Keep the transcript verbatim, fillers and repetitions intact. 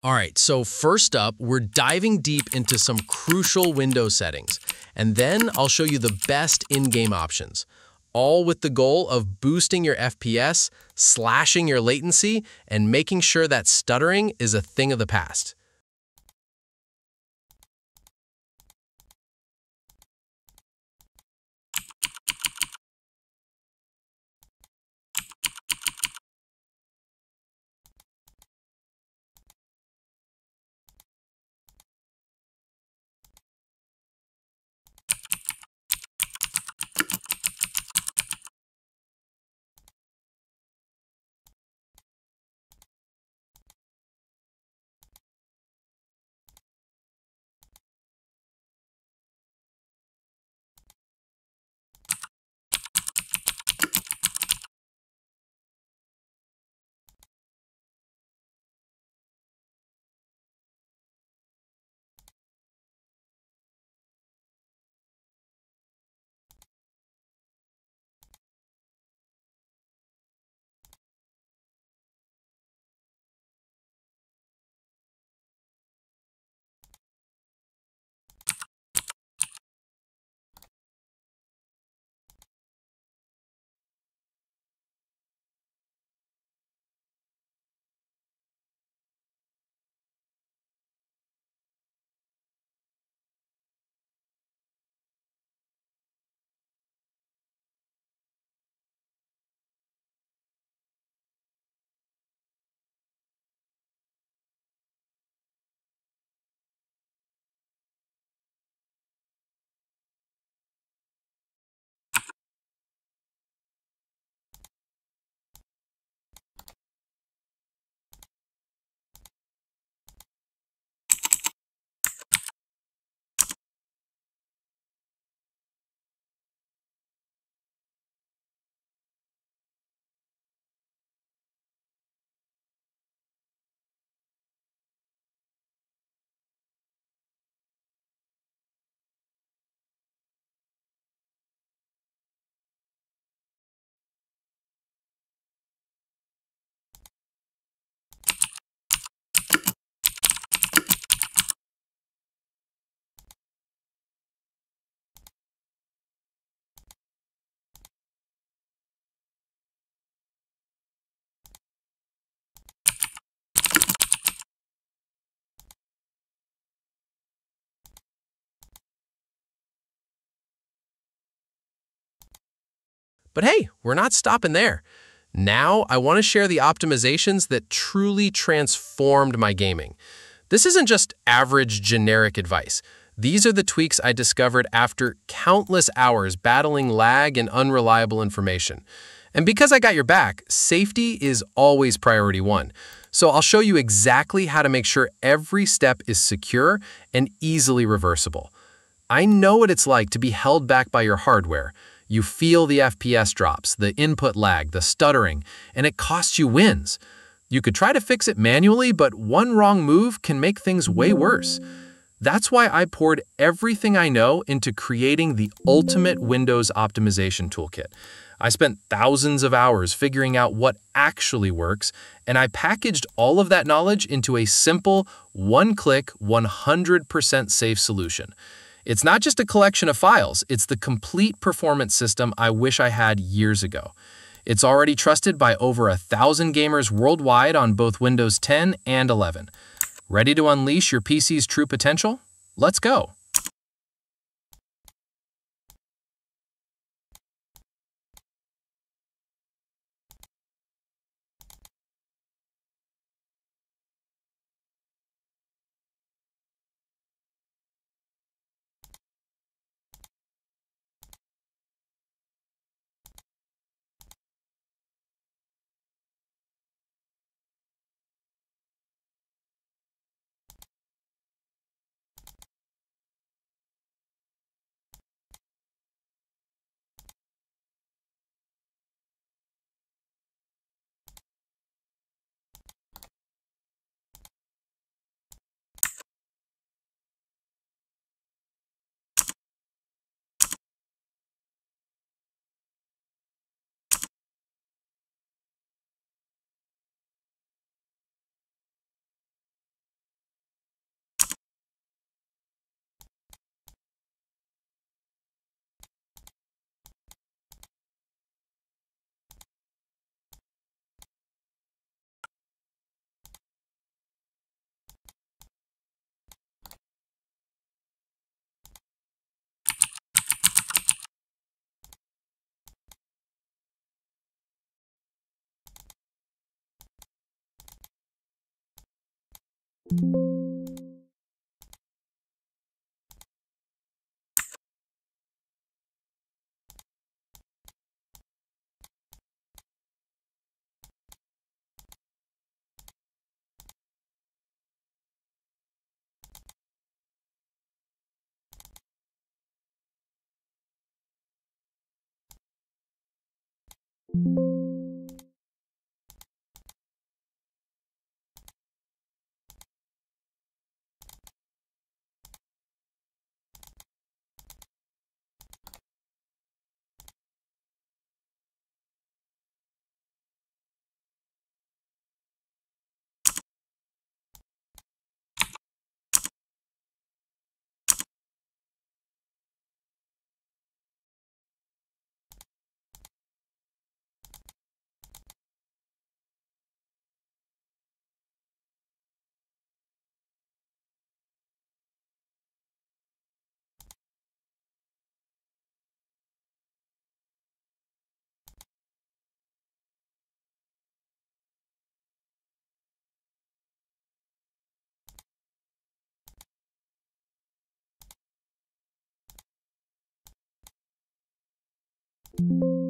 All right, so first up, we're diving deep into some crucial Windows settings, and then I'll show you the best in-game options, all with the goal of boosting your F P S, slashing your latency, and making sure that stuttering is a thing of the past. But hey, we're not stopping there. Now, I want to share the optimizations that truly transformed my gaming. This isn't just average generic advice. These are the tweaks I discovered after countless hours battling lag and unreliable information. And because I got your back, safety is always priority one. So I'll show you exactly how to make sure every step is secure and easily reversible. I know what it's like to be held back by your hardware. You feel the F P S drops, the input lag, the stuttering, and it costs you wins. You could try to fix it manually, but one wrong move can make things way worse. That's why I poured everything I know into creating the ultimate Windows optimization toolkit. I spent thousands of hours figuring out what actually works, and I packaged all of that knowledge into a simple, one-click, one hundred percent safe solution. It's not just a collection of files, it's the complete performance system I wish I had years ago. It's already trusted by over a thousand gamers worldwide on both Windows ten and eleven. Ready to unleash your P C's true potential? Let's go! Thank you.